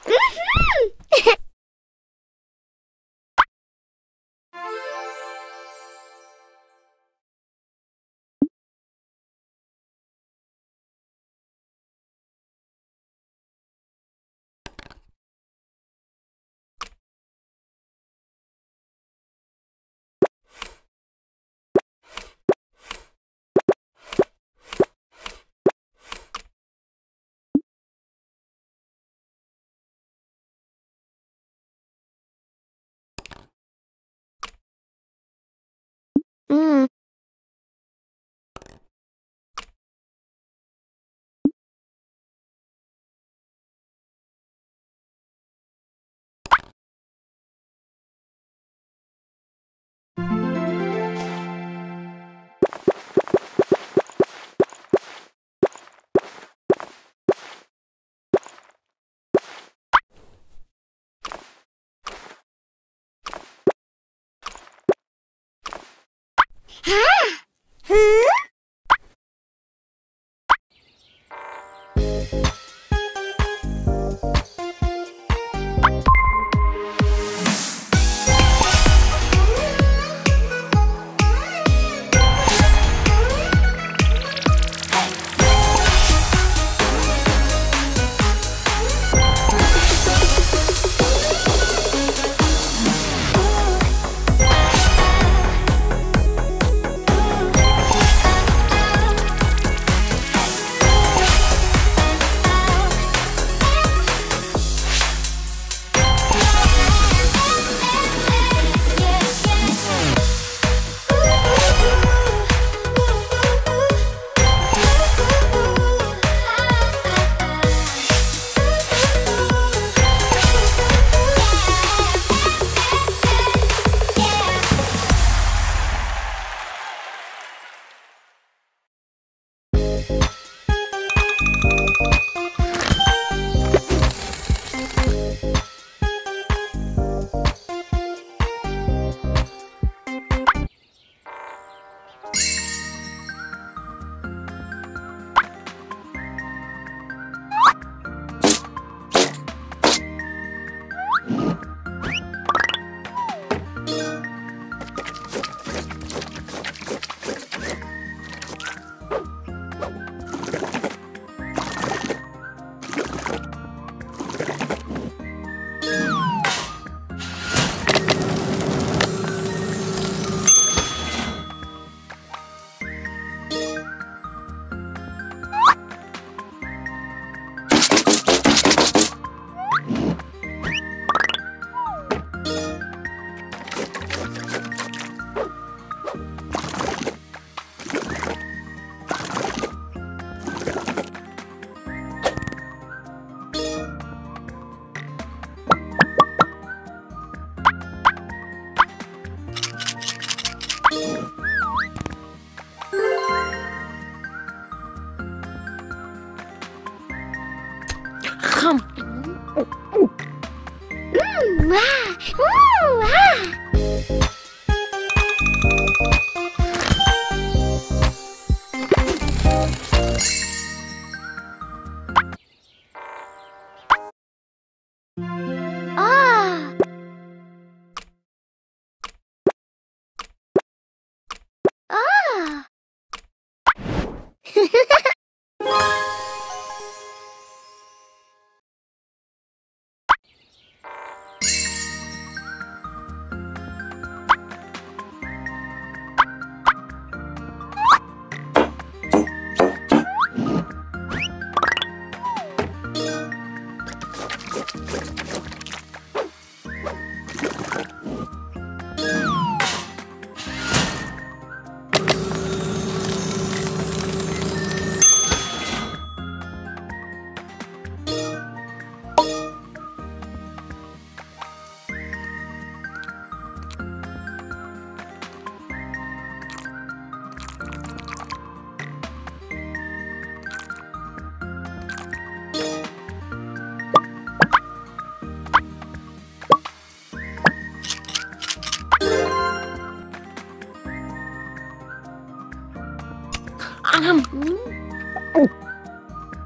Ah! Huh?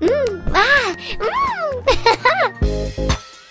Mmm, ah, mmm.